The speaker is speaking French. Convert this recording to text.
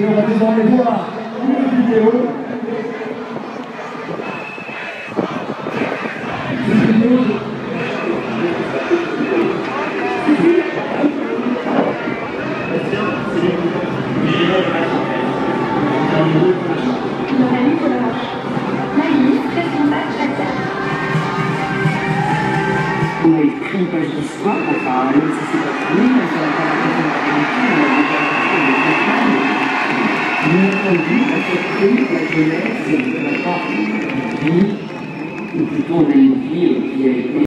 Et on va désormais voir une vidéo. Ou plutôt on a une ville qui a été